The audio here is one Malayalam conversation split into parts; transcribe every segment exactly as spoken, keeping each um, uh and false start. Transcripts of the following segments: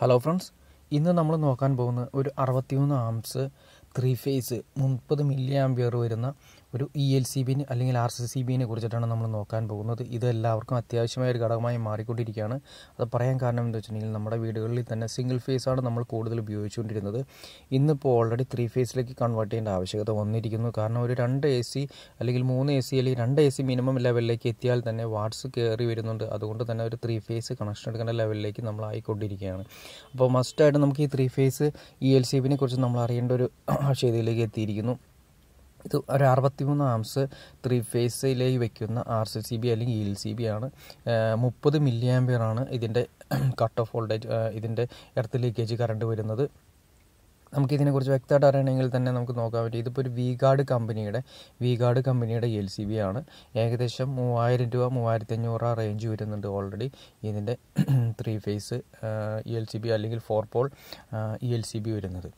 Hello friends, ഇന്ന് നമ്മൾ നോക്കാൻ പോകുന്ന ഒരു അറുപത്തിമൂന്ന് ആംസ് ത്രീ ഫേസ് മുപ്പത് മില്ലി ആംപിയർ വരുന്ന ഒരു E L C B നെ അല്ലെങ്കിൽ R C C B നെ കുറിച്ചിട്ടാണ് നമ്മൾ നോക്കാൻ പോകുന്നത്. ഇത് എല്ലാവർക്കും അത്യാവശ്യമായ ഒരു ഘടകമായി മാറിക്കൊണ്ടിരിക്കുകയാണ്. അത് പറയാൻ കാരണം എന്താ വെച്ചാൽ നമ്മുടെ വീടുകളിൽ തന്നെ സിംഗിൾ ഫേസ് ആണ് നമ്മൾ കൂടുതൽ ഉപയോഗിച്ചുകൊണ്ടിരുന്നത്. ഇന്നിപ്പോൾ ഓൾറെഡി ത്രീ ഫേസിലേക്ക് കൺവേർട്ട് ചെയ്യേണ്ട ആവശ്യകത വന്നിരിക്കുന്നു. കാരണം ഒരു രണ്ട് എ സി അല്ലെങ്കിൽ മൂന്ന് എ സി അല്ലെങ്കിൽ രണ്ട് എ സി മിനിമം ലെവലിലേക്ക് എത്തിയാൽ തന്നെ വാട്ട്സ് കയറി വരുന്നുണ്ട്. അതുകൊണ്ട് തന്നെ ഒരു ത്രീ ഫേസ് കണക്ഷൻ എടുക്കേണ്ട ലെവലിലേക്ക് നമ്മൾ ആയിക്കൊണ്ടിരിക്കുകയാണ്. അപ്പോൾ മസ്റ്റായിട്ട് നമുക്ക് ഈ three phase E L C B നെ കുറിച്ച് നമ്മൾ അറിയേണ്ട ഒരു ആവശ്യകതയിലേക്ക് എത്തിയിരിക്കുന്നു. ഇത് ഒരു അറുപത്തിമൂന്ന് ആംസ് ത്രീ ഫേസിലേക്ക് വയ്ക്കുന്ന R C C B അല്ലെങ്കിൽ E L C B ആണ്. മുപ്പത് മില്ലി ആംപിയർ ആണ് ഇതിൻ്റെ കട്ട് ഓഫ് വോൾട്ടേജ്, ഇതിൻ്റെ എർത്ത് ലീക്കേജ് കറണ്ട് വരുന്നത്. നമുക്കിതിനെക്കുറിച്ച് വ്യക്തമായിട്ട് അറിയണമെങ്കിൽ തന്നെ നമുക്ക് നോക്കാൻ പറ്റും. ഇതിപ്പോൾ ഒരു വി ഗാർഡ് കമ്പനിയുടെ വി ഗാർഡ് കമ്പനിയുടെ E L C B ആണ്. ഏകദേശം മൂവായിരം രൂപ മൂവായിരത്തി അഞ്ഞൂറ് രൂപ റേഞ്ച് വരുന്നുണ്ട്. ഓൾറെഡി ഇതിൻ്റെ three phase E L C B അല്ലെങ്കിൽ four pole E L C B വരുന്നത്.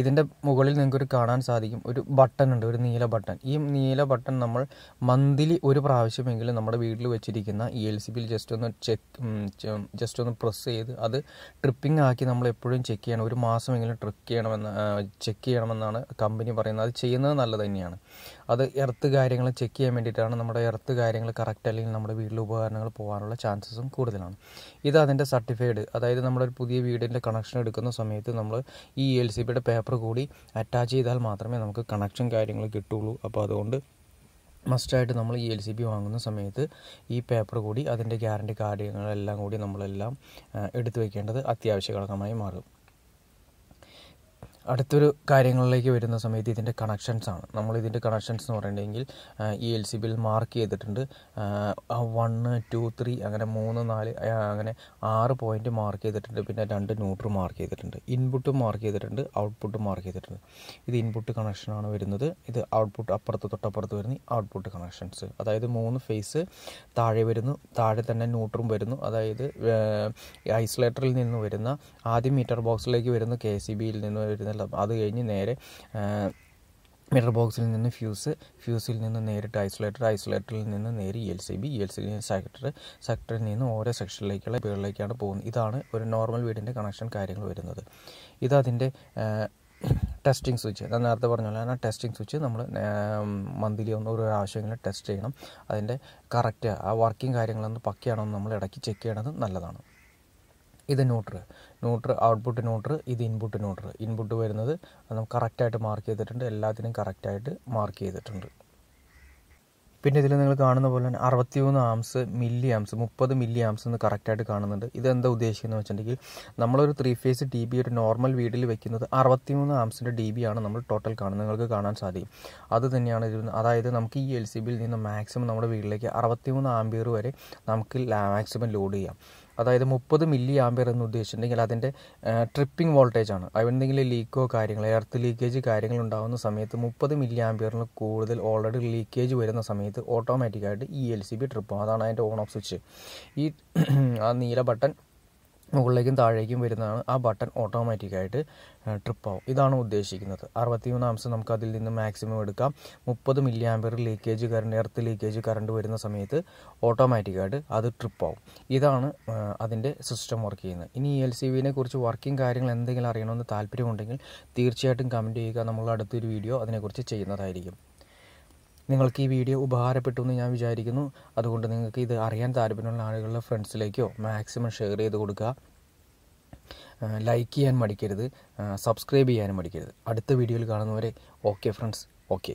ഇതിൻ്റെ മുകളിൽ നിങ്ങൾക്കൊരു കാണാൻ സാധിക്കും ഒരു ബട്ടൺ ഉണ്ട്, ഒരു നീല ബട്ടൺ. ഈ നീല ബട്ടൺ നമ്മൾ മന്ത്ലി ഒരു പ്രാവശ്യമെങ്കിലും നമ്മുടെ വീട്ടിൽ വെച്ചിരിക്കുന്ന E L C B യിൽ ജസ്റ്റ് ഒന്ന് ചെക്ക് ജസ്റ്റ് ഒന്ന് പ്രസ് ചെയ്ത് അത് ട്രിപ്പിംഗ് ആക്കി നമ്മൾ എപ്പോഴും ചെക്ക് ചെയ്യണം. ഒരു മാസമെങ്കിലും ട്രിപ്പ് ചെയ്യണമെന്ന് ചെക്ക് ചെയ്യണമെന്നാണ് കമ്പനി പറയുന്നത്. അത് ചെയ്യുന്നത് നല്ലത് തന്നെയാണ്. അത് എർത്ത് കാര്യങ്ങൾ ചെക്ക് ചെയ്യാൻ വേണ്ടിയിട്ടാണ്. നമ്മുടെ എർത്ത് കാര്യങ്ങൾ കറക്റ്റ് അല്ലെങ്കിൽ നമ്മുടെ വീട്ടിലെ ഉപകരണങ്ങൾ പോകാനുള്ള ചാൻസസും കൂടുതലാണ്. ഇത് അതിൻ്റെ സർട്ടിഫൈഡ്, അതായത് നമ്മളൊരു പുതിയ വീടിൻ്റെ കണക്ഷൻ എടുക്കുന്ന സമയത്ത് നമ്മൾ ഈ E L C B യുടെ പേപ്പർ കൂടി അറ്റാച്ച് ചെയ്താൽ മാത്രമേ നമുക്ക് കണക്ഷൻ കാര്യങ്ങൾ കിട്ടുള്ളൂ. അപ്പോൾ അതുകൊണ്ട് മസ്റ്റായിട്ട് നമ്മൾ E L C B വാങ്ങുന്ന സമയത്ത് ഈ പേപ്പർ കൂടി അതിൻ്റെ ഗ്യാരണ്ടി കാര്യങ്ങളെല്ലാം കൂടി നമ്മളെല്ലാം എടുത്തു വയ്ക്കേണ്ടത് അത്യാവശ്യ ഘടകമായി മാറും. അടുത്തൊരു കാര്യങ്ങളിലേക്ക് വരുന്ന സമയത്ത് ഇതിൻ്റെ കണക്ഷൻസാണ്. നമ്മൾ ഇതിൻ്റെ കണക്ഷൻസ് എന്ന് പറയണമെങ്കിൽ E L C B യിൽ മാർക്ക് ചെയ്തിട്ടുണ്ട്. വണ്ണ് ടു ത്രീ അങ്ങനെ മൂന്ന് നാല് അങ്ങനെ ആറ് പോയിൻറ്റ് മാർക്ക് ചെയ്തിട്ടുണ്ട്. പിന്നെ രണ്ട് ന്യൂട്രൽ മാർക്ക് ചെയ്തിട്ടുണ്ട്. ഇൻപുട്ട് മാർക്ക് ചെയ്തിട്ടുണ്ട്, ഔട്ട്പുട്ട് മാർക്ക് ചെയ്തിട്ടുണ്ട്. ഇത് ഇൻപുട്ട് കണക്ഷനാണ് വരുന്നത്. ഇത് ഔട്ട്പുട്ട് അപ്പുറത്ത് തൊട്ടപ്പുറത്ത് വരുന്ന ഔട്ട്പുട്ട് കണക്ഷൻസ്. അതായത് മൂന്ന് ഫേസ് താഴെ വരുന്നു, താഴെ തന്നെ ന്യൂട്രലും വരുന്നു. അതായത് ഐസൊലേറ്ററിൽ നിന്ന് വരുന്ന ആദ്യം മീറ്റർ ബോക്സിലേക്ക് വരുന്ന K C B യിൽ നിന്ന് വരുന്ന അത് കഴിഞ്ഞ് നേരെ മീറ്റർ ബോക്സിൽ നിന്ന് ഫ്യൂസ്, ഫ്യൂസിൽ നിന്ന് നേരിട്ട് ഐസൊലേറ്റർ, ഐസൊലേറ്ററിൽ നിന്ന് നേരെ E L C B, E L C B നിന്ന് സെക്ടർ, സെക്ടറിൽ നിന്ന് ഓരോ സെക്ഷനിലേക്കുള്ള വീടുകളിലേക്കാണ് പോകുന്നത്. ഇതാണ് ഒരു നോർമൽ വീടിൻ്റെ കണക്ഷൻ കാര്യങ്ങൾ വരുന്നത്. ഇതതിൻ്റെ ടെസ്റ്റിംഗ് സ്വിച്ച്. ഞാൻ നേരത്തെ പറഞ്ഞ പോലെ തന്നെ ടെസ്റ്റിംഗ് സ്വിച്ച് നമ്മൾ മന്ത്ലി ഒന്ന് ഒരു ആവശ്യമെങ്കിലും ടെസ്റ്റ് ചെയ്യണം. അതിൻ്റെ കറക്റ്റ് ആ വർക്കിംഗ് കാര്യങ്ങളൊന്ന് പക്കയാണെന്ന് നമ്മൾ ഇടയ്ക്ക് ചെക്ക് ചെയ്യണത് നല്ലതാണ്. ഇത് ന്യൂട്രൽ ന്യൂട്രൽ ഔട്ട്പുട്ട് ന്യൂട്രൽ, ഇത് ഇൻപുട്ട് ന്യൂട്രൽ. ഇൻപുട്ട് വരുന്നത് അത് നമുക്ക് കറക്റ്റായിട്ട് മാർക്ക് ചെയ്തിട്ടുണ്ട്, എല്ലാത്തിനും കറക്റ്റായിട്ട് മാർക്ക് ചെയ്തിട്ടുണ്ട്. പിന്നെ ഇതിൽ നിങ്ങൾ കാണുന്ന പോലെ തന്നെ അറുപത്തിമൂന്ന് ആംസ് മില്ലി ആംസ് മുപ്പത് മില്ലി ആംസ് എന്ന് കറക്റ്റായിട്ട് കാണുന്നുണ്ട്. ഇതെന്താ ഉദ്ദേശിക്കുന്നത് വെച്ചിട്ടുണ്ടെങ്കിൽ നമ്മളൊരു ത്രീ ഫേസ് ഡി ബി ഒരു നോർമൽ വീട്ടിൽ വെക്കുന്നത് അറുപത്തിമൂന്ന് ആംസിൻ്റെ ഡി ബി ആണ് നമ്മൾ ടോട്ടൽ കാണുന്നത്. നിങ്ങൾക്ക് കാണാൻ സാധിക്കും അത് തന്നെയാണ് ഇത്. അതായത് നമുക്ക് ഈ E L C B യിൽ നിന്ന് മാക്സിമം നമ്മുടെ വീട്ടിലേക്ക് അറുപത്തിമൂന്ന് ആംബിയർ വരെ നമുക്ക് മാക്സിമം ലോഡ് ചെയ്യാം. അതായത് മുപ്പത് മില്ലി ആംബിയർ എന്ന് ഉദ്ദേശിച്ചിട്ടുണ്ടെങ്കിൽ അതിൻ്റെ ട്രിപ്പിംഗ് വോൾട്ടേജാണ്. എന്തെങ്കിലും ലീക്കോ കാര്യങ്ങൾ എർത്ത് ലീക്കേജ് കാര്യങ്ങളുണ്ടാകുന്ന സമയത്ത് മുപ്പത് മില്ലി ആംബിയറിന് കൂടുതൽ ഓൾറെഡി ലീക്കേജ് വരുന്ന സമയത്ത് ഓട്ടോമാറ്റിക്കായിട്ട് E L C B trip. അതാണ് അതിൻ്റെ ഓൺ ഓഫ് സ്വിച്ച്. ഈ ആ നീല ബട്ടൺ മുകളിലേക്കും താഴേക്കും വരുന്നതാണ്. ആ ബട്ടൺ ഓട്ടോമാറ്റിക്കായിട്ട് ട്രിപ്പാവും. ഇതാണ് ഉദ്ദേശിക്കുന്നത്. അറുപത്തിമൂന്ന് ആംസ് നമുക്ക് അതിൽ നിന്ന് മാക്സിമം എടുക്കാം. മുപ്പത് milli ampere leakage current, earth leakage current വരുന്ന സമയത്ത് ഓട്ടോമാറ്റിക്കായിട്ട് അത് ട്രിപ്പാവും. ഇതാണ് അതിൻ്റെ സിസ്റ്റം വർക്ക് ചെയ്യുന്നത്. ഇനി E L C B നെ കുറിച്ച് വർക്കിംഗ് കാര്യങ്ങൾ എന്തെങ്കിലും അറിയണമെന്ന് താല്പര്യമുണ്ടെങ്കിൽ തീർച്ചയായിട്ടും കമൻറ്റ് ചെയ്യുക. നമ്മൾ അടുത്തൊരു വീഡിയോ അതിനെക്കുറിച്ച് ചെയ്യുന്നതായിരിക്കും. നിങ്ങൾക്ക് ഈ വീഡിയോ ഉപകാരപ്പെട്ടു എന്ന് ഞാൻ വിചാരിക്കുന്നു. അതുകൊണ്ട് നിങ്ങൾക്ക് ഇത് അറിയാൻ താല്പര്യമുള്ള ആളുകളുടെ ഫ്രണ്ട്സിലേക്കോ മാക്സിമം ഷെയർ ചെയ്ത് കൊടുക്കുക. ലൈക്ക് ചെയ്യാൻ മടിക്കരുത്, സബ്സ്ക്രൈബ് ചെയ്യാനും മടിക്കരുത്. അടുത്ത വീഡിയോയിൽ കാണുന്നവരെ ഓക്കെ ഫ്രണ്ട്സ്, ഓക്കെ.